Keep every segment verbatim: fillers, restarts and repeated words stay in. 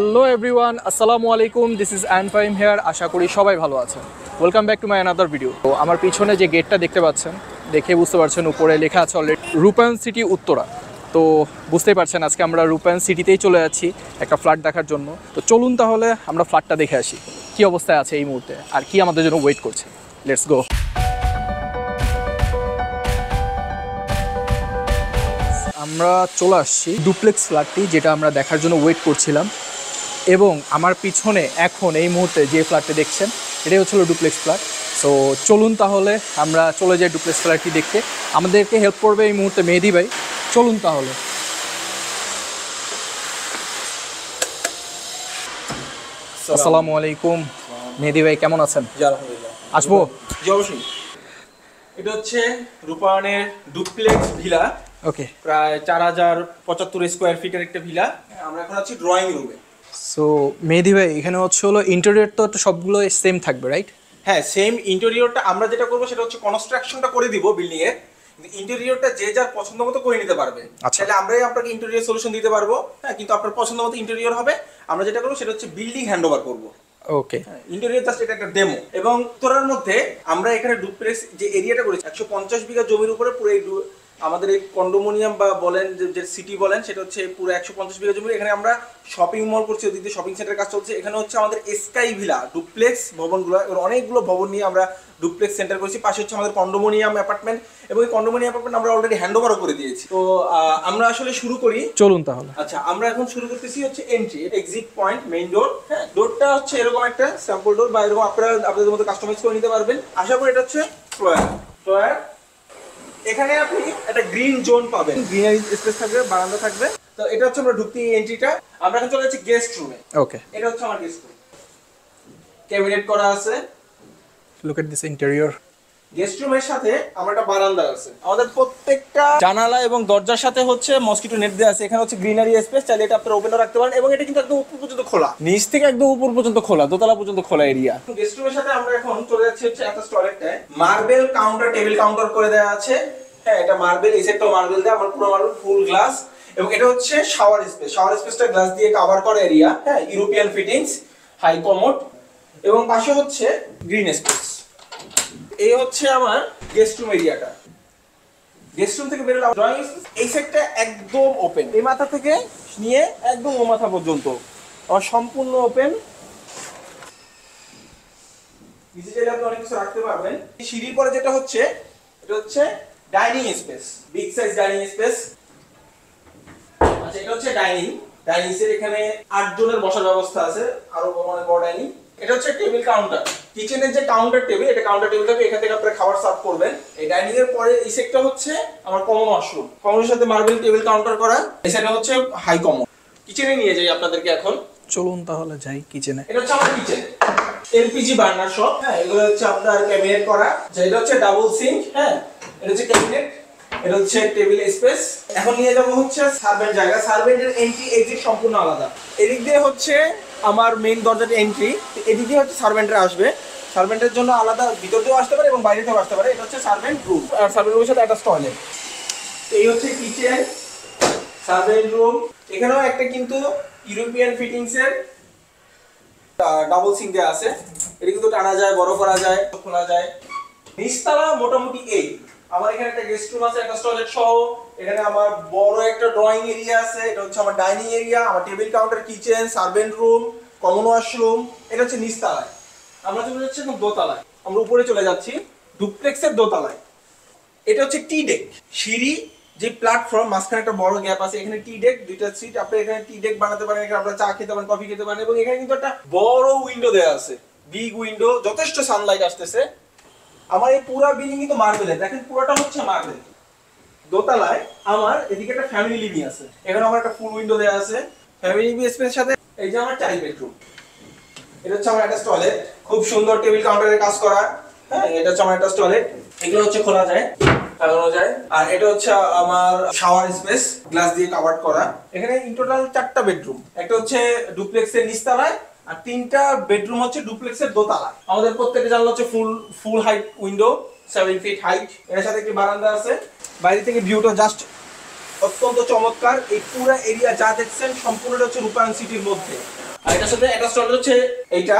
Hello everyone, Assalamu alaikum. This is Aeyan Fahim here. Asha Shabai Vahalwa. Welcome back to my another video. So, our pichone je gate ta dekhte pachhen. Dekhe bujhte parchen upore lekha ache already Rupayan City Uttara. To bujhte parchen ajke amra Rupayan City te chole jacchi ekta flat dekhar jonno. To cholun tahole amra flat ta dekhe ashi. Ki obosthay ache ei muhurte ar ki amader jonno wait korche. Let's go. আমরা চলে আসছি duplex ফ্ল্যাটটি যেটা আমরা দেখার জন্য wait করছিলাম এবং আমার পিছনে এখন এই মুহূর্তে যে ফ্ল্যাটটি দেখছেন এটাই হলো ডুপ্লেক্স ফ্ল্যাট সো চলুন তাহলে আমরা চলে যাই ডুপ্লেক্স ফ্ল্যাটটি দেখতে আমাদেরকে হেল্প করবে এই মুহূর্তে মেহেদি ভাই চলুন তাহলে আসসালামু আলাইকুম মেহেদি ভাই কেমন আছেন জি আলহামদুলিল্লাহ আসবো জি অবশ্যই এটা হচ্ছে রূপায়ণের ডুপ্লেক্স ভিলা Okay. প্রায় four thousand seventy-five স্কয়ার ফিটের একটা ভিলা আমরা এখন আছি ড্রয়িং রুমে সো মেহেদি ভাই এখানে হচ্ছে হলো ইন্টেরিয়র তো সবগুলো সেম থাকবে রাইট হ্যাঁ সেম ইন্টেরিয়রটা আমরা যেটা করব সেটা হচ্ছে কনস্ট্রাকশনটা করে দিব বিল্ডিং এ ইন্টেরিয়রটা যে যার পছন্দমতো করে নিতে পারবে তাহলে আমরাই আপনাকে ইন্টেরিয়র সলিউশন দিতে পারবো হ্যাঁ কিন্তু আপনার পছন্দমতো ইন্টেরিয়র হবে আমরা যেটা করব সেটা হচ্ছে বিল্ডিং হ্যান্ডওভার করব ওকে ইন্টেরিয়র জাস্ট এটা একটা ডেমো এবং তোরার মধ্যে আমরা এখানে ডুপ্লেক্স যে এরিয়াটা করেছি one hundred fifty বিঘা জমির উপরে পুরো এই আমাদের এই কন্ডোমিনিয়াম বা বলেন যে সিটি বলেন সেটা হচ্ছে পুরো one hundred fifty বিঘা জমি এখানে আমরা শপিং মল করছি ওদিকে শপিং সেন্টারের কাজ চলছে এখানে হচ্ছে আমাদের স্কাই ভিলা ডুপ্লেক্স ভবনগুলো অনেকগুলো ভবন নিয়ে আমরা ডুপ্লেক্স সেন্টার করছি পাশে হচ্ছে আমাদের কন্ডোমিনিয়াম অ্যাপার্টমেন্ট এবং এই কন্ডোমিনিয়াম অ্যাপার্টমেন্ট আমরা অলরেডি হ্যান্ডওভারও করে দিয়েছি তো আমরা আসলে শুরু করি চলুন তাহলে আচ্ছা আমরা এখন শুরু করতেছি হচ্ছে entry exit point main door হ্যাঁ ডোরটা হচ্ছে এরকম একটা স্যাম্পল ডোর বা এরকম আপনারা আপনাদের মতো কাস্টমাইজ করে নিতে পারবেন আশা করি এটা হচ্ছে ফ্লোয়ার ফ্লোয়ার এখানে আপনি একটা গ্রিন জোন পাবেন গ্রিনারি স্পেস থাকবে বারান্দা থাকবে তো এটা হচ্ছে আমরা ঢুকতেই এন্ট্রিটা আমরা এখন চলে যাচ্ছি গেস্ট রুমে ওকে এটা হচ্ছে আমার গেস্ট রুম ক্যাবিনেট করা আছে look at this interior guest রুমের সাথে আমার একটা বারান্দা আছে আমাদের প্রত্যেকটা জানালা এবং দরজার সাথে হচ্ছে মসকিটো নেট দেয়া আছে এখানে হচ্ছে গ্রিনারি স্পেস চাইলে এটা আপনারা ওপেনও রাখতে পারেন এবং এটা কিন্তু একদম উপর পর্যন্ত খোলা নিচ থেকে একদম উপর পর্যন্ত খোলা দোতলা পর্যন্ত খোলা এরিয়া গেস্ট রুমের সাথে আমরা এখন চলে যাচ্ছি হচ্ছে একটা টয়লেটে মার্বেল কাউন্টার টেবিল কাউন্টার করে দেয়া আছে হ্যাঁ এটা মার্বেল এই সেটটা মার্বেল দেয়া আমার পুরো মার্বেল ফুল গ্লাস এবং এটা হচ্ছে শাওয়ার স্পেস শাওয়ার স্পেসটা গ্লাস দিয়ে কভার করা এরিয়া হ্যাঁ ইউরোপিয়ান ফিটিংস হাই কমোড এবং পাশে হচ্ছে গ্রিন স্পেস এই হচ্ছে আমার গেস্ট রুম এরিয়াটা গেস্ট রুম থেকে বের হলাম ড্রয়িং এই সেটটা একদম ওপেন এই মাথা থেকে নিয়ে একদম ও মাথা পর্যন্ত আর সম্পূর্ণ ওপেন নিচে যেটা আপনি অনেক কিছু রাখতে পারবেন সিঁড়ির পরে যেটা হচ্ছে এটা হচ্ছে dining space big size dining space আচ্ছা এটা হচ্ছে ডাইনিং ডাইনিং এর এখানে আট জনের বসার ব্যবস্থা আছে আর ওখানে বড় ডাইনিং এটা হচ্ছে টেবিল কাউন্টার কিচেনের যে কাউন্টার টেবিল এটা কাউন্টার টেবিল থেকে এখান থেকে আপনারা খাবার সার্ভ করবেন এই ডাইনিং এর পরে এই সেটটা হচ্ছে আমার কমন ওয়াশরুম কমনের সাথে মার্বেল টেবিল কাউন্টার করা এই সেটটা হচ্ছে হাই কমন কিচেনে নিয়ে যাই আপনাদেরকে এখন চলুন তাহলে যাই কিচেনে এটা হচ্ছে আমার কিচেন এলপিজি বার্নার সব হ্যাঁ এগুলো হচ্ছে আপনার ক্যাবিনেট করা যেটা হচ্ছে ডাবল সিঙ্ক হ্যাঁ এটা হচ্ছে ক্যাবিনেট এটা হচ্ছে টেবিল স্পেস এখন নিয়ে যাব হচ্ছে সার্ভেন্ট জায়গা সার্ভেন্টের এন্ট্রি এক্সিট সম্পূর্ণ আলাদা এদিক দিয়ে হচ্ছে আমার মেইন দরজার এন্ট্রি এদিক দিয়ে হচ্ছে সার্ভেন্টরা আসবে সার্ভেন্টের জন্য আলাদা ভিতর দিয়েও আসতে পারে এবং বাইরে থেকেও আসতে পারে এটা হচ্ছে সার্ভেন্ট রুম আর সার্ভেন্ট রুমের সাথে একটা টয়লেট এই হচ্ছে কিচেন সার্ভেন্ট রুম এখানেও একটা কিন্তু ইউরোপিয়ান ফিটিংসের ডাবল সিঙ্ক দেওয়া আছে এটা কিন্তু টানা যায় বড় করা যায় খোলা যায় নিচতলা মোটামুটি এই আমার এখানে একটা গেস্ট রুম আছে একটা টয়লেট সহ এখানে আমার বড় একটা ড্রয়িং এরিয়া আছে এটা হচ্ছে আমার ডাইনিং এরিয়া আমার table counter kitchen servant room common washroom এটা হচ্ছে নিচতলায় আমরা চলে যাচ্ছি এখন দোতলায় আমরা উপরে চলে যাচ্ছি ডুপ্লেক্সের দোতলায় এটা হচ্ছে টি ডেক সিঁড়ি যে প্ল্যাটফর্ম মাঝখানে একটা বড় গ্যাপ আছে এখানে টি ডেক দুইটা সিট আপনি এখানে টি ডেক বানাতে পারেন এখানে আপনারা চা খেতে পারেন কফি খেতে পারেন এবং এখানে কিন্তু একটা বড় উইন্ডো দেওয়া আছে বিগ উইন্ডো যথেষ্ট সানলাইট আসতেছে আমার এই পুরো বিল্ডিং কিন্তু মার্বেলের দেখেন পুরোটা হচ্ছে মার্বেল দোতলায় আমার এদিকে একটা ফ্যামিলি লিভিং আছে এখানে আমার একটা ফুল উইন্ডো দেয়া আছে ফ্যামিলি লিভিং স্পেসের সাথে এই যে আমার চাইল্ড বেডরুম এটা হচ্ছে আমার একটা টয়লেট খুব সুন্দর টেবিল কাউন্টারের কাজ করা হ্যাঁ এটা হচ্ছে আমার একটা টয়লেট এগুলো হচ্ছে খোলা যায় লাগানো যায় আর এটা হচ্ছে আমার শাওয়ার স্পেস গ্লাস দিয়ে কভার করা এখানে ইন টোটাল চারটা বেডরুম একটা হচ্ছে ডুপ্লেক্সের নিচতলায় আর তিনটা বেডরুম হচ্ছে ডুপ্লেক্সের দোতলা আমাদের প্রত্যেকটা জানলা হচ্ছে full full height window seven feet height এর সাথে একটা বারান্দা আছে বাইরে থেকে ভিউটা জাস্ট অত্যন্ত চমৎকার এই পুরো এরিয়া যা দেখছেন সম্পূর্ণটা হচ্ছে রূপায়ণ সিটির মধ্যে আইটা সাথে একটা স্ট্যান্ডার্ড হচ্ছে এইটা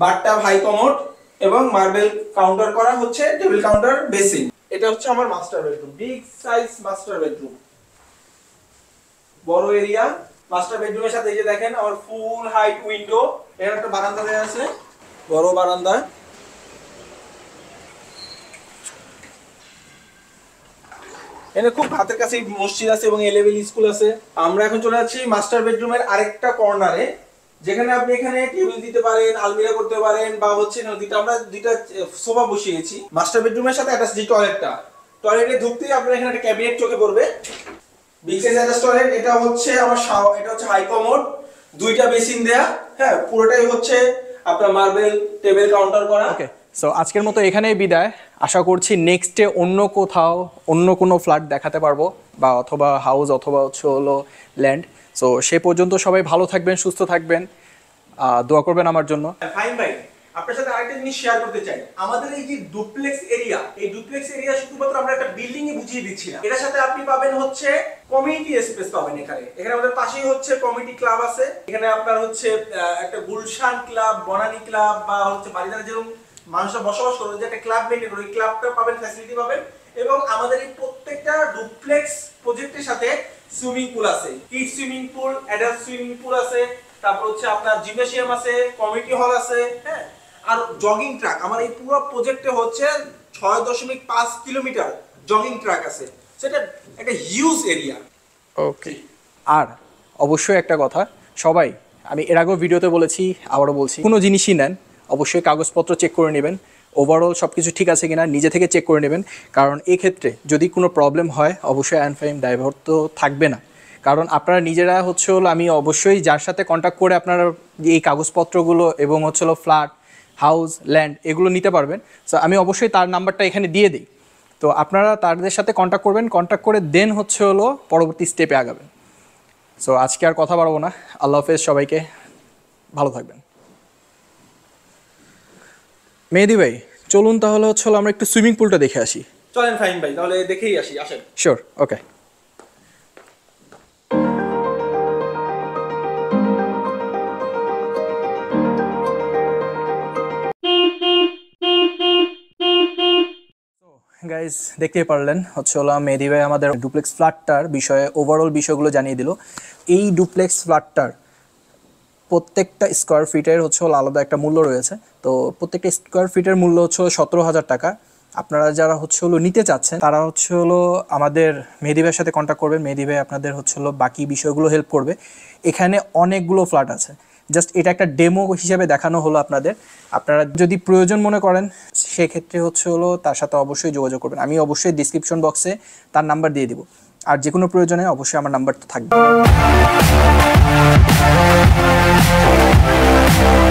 বাটটা ভাই কমোড এবং মার্বেল কাউন্টার করা হচ্ছে টেবিল কাউন্টার বেসিন। এটা হচ্ছে আমার master bedroom, big size master bedroom, বড় এরিয়া। মাস্টার বেডরুমের সাথে এই যে দেখেন আমার ফুল হাইট উইন্ডো, এর একটা বারান্দা দেয়া আছে, বড় বারান্দা। এখানে খুব হাতের কাছে মসজিদ আছে এবং এলেভেল স্কুল আছে। আমরা এখন চলে যাচ্ছি মাস্টার বেডরুমের আরেকটা কর্নারে, যেখানে আপনি এখানে টেবিল দিতে পারেন, আলমিরা করতে পারেন, বা হচ্ছে নদীটা আমরা দুইটা সোফা বসিয়েছি। মাস্টার বেডরুমের সাথে অ্যাটাচ যে টয়লেটটা, টয়লেটে ঢুকতেই আপনার এখানে একটা ক্যাবিনেট চোখে পড়বে, বিগ সাইজ অ্যাটাচ টয়লেট। এটা হচ্ছে আমার এটা হচ্ছে হাই কমোড, দুইটা বেসিন দেয়া, হ্যাঁ পুরোটাই হচ্ছে আপনার মার্বেল টেবিল কাউন্টার করা। ওকে, সো আজকের মতো এখানেই বিদায়। আশা করছি নেক্সটে অন্য কোথাও অন্য কোনো ফ্ল্যাট দেখাতে পারবো, বা অথবা হাউস, অথবা হচ্ছে হলো ল্যান্ড। সো সে পর্যন্ত সবাই ভালো থাকবেন, সুস্থ থাকবেন, দোয়া করবেন আমার জন্য। ফাহিম ভাই, আপনার সাথে আরেকটা জিনিস শেয়ার করতে চাই। আমাদের এই যে ডুপ্লেক্স এরিয়া, এই ডুপ্লেক্স এরিয়া শুধুমাত্র আমরা একটা বিল্ডিং এ বুঝিয়ে দিচ্ছি না, এর সাথে আপনি পাবেন হচ্ছে কমিউনিটি স্পেস পাবেন। এখানে এখানে আমাদের পাশেই হচ্ছে কমিউনিটি ক্লাব আছে, এখানে আপনার হচ্ছে একটা গুলশান ক্লাব, বনানী ক্লাব, বা হচ্ছে বাড়িদারা যেরকম মানুষরা বসবাস করে যে একটা ক্লাব মেনটেন করে, ওই ক্লাবটা পাবেন, ফ্যাসিলিটি পাবেন। এবং আমাদের এই প্রত্যেকটা ডুপ্লেক্স প্রজেক্টের সাথে সুইমিং পুল আছে, kid swimming pool, adult swimming pool আছে, তারপর হচ্ছে আপনার জিমনেশিয়াম আছে, কমিউনিটি হল আছে, হ্যাঁ আর জগিং ট্র্যাক। আমার এই পুরো প্রজেক্টে হচ্ছে ছয় দশমিক পাঁচ কিলোমিটার জগিং ট্র্যাক আছে, সেটা একটা হিউজ এরিয়া। ওকে, আর অবশ্যই একটা কথা সবাই, আমি এর আগেও ভিডিওতে বলেছি, আবারও বলছি, কোনো জিনিসই নেন অবশ্যই কাগজপত্র চেক করে নেবেন, ওভারঅল সব কিছু ঠিক আছে কিনা নিজে থেকে চেক করে নেবেন। কারণ এক্ষেত্রে যদি কোনো প্রবলেম হয় অবশ্যই আয়ন ফাহিম ড্রাইভার তো থাকবে না, কারণ আপনারা নিজেরা হচ্ছে হলো, আমি অবশ্যই যার সাথে কন্ট্যাক্ট করে আপনারা এই কাগজপত্রগুলো এবং হচ্ছে হলো ফ্ল্যাট, হাউস, ল্যান্ড এগুলো নিতে পারবেন। সো আমি অবশ্যই তার নাম্বারটা এখানে দিয়ে দিই, তো আপনারা তাদের সাথে কন্ট্যাক্ট করবেন, কন্ট্যাক্ট করে দেন হচ্ছে হলো পরবর্তী স্টেপে আগাবেন। সো আজকে আর কথা বাড়াবো না, আল্লাহ হাফেজ, সবাইকে ভালো থাকবেন। মেহেদি ভাই, চলুন তাহলে হচ্ছে আমরা একটু সুইমিং পুলটা দেখে আসি। চলেন ফাহিম ভাই, তাহলে দেখেই আসি, আসেন। শিওর, ওকে। গাইজ, দেখতেই পারলেন হচ্ছে হলো মেহেদি ভাই আমাদের ডুপ্লেক্স ফ্ল্যাটটার বিষয়ে ওভারঅল বিষয়গুলো জানিয়ে দিল। এই ডুপ্লেক্স ফ্ল্যাটটার প্রত্যেকটা স্কোয়ার ফিটের হচ্ছে হলো আলাদা একটা মূল্য রয়েছে, তো প্রত্যেকটা স্কোয়ার ফিটের মূল্য হচ্ছে সতেরো হাজার টাকা। আপনারা যারা হচ্ছে হলো নিতে চাচ্ছেন তারা হচ্ছে হলো আমাদের মেহেদি ভাইয়ের সাথে কন্ট্যাক্ট করবেন, মেহেদি ভাই আপনাদের হচ্ছে হলো বাকি বিষয়গুলো হেল্প করবে। এখানে অনেকগুলো ফ্ল্যাট আছে, জাস্ট এটা একটা ডেমো হিসাবে দেখানো হলো আপনাদের। আপনারা যদি প্রয়োজন মনে করেন সেক্ষেত্রে হচ্ছে হলো তার সাথে অবশ্যই যোগাযোগ করবেন, আমি অবশ্যই ডিসক্রিপশন বক্সে তার নাম্বার দিয়ে দেবো। আর যে কোনো প্রয়োজনে অবশ্যই আমার নাম্বার তো থাকবে।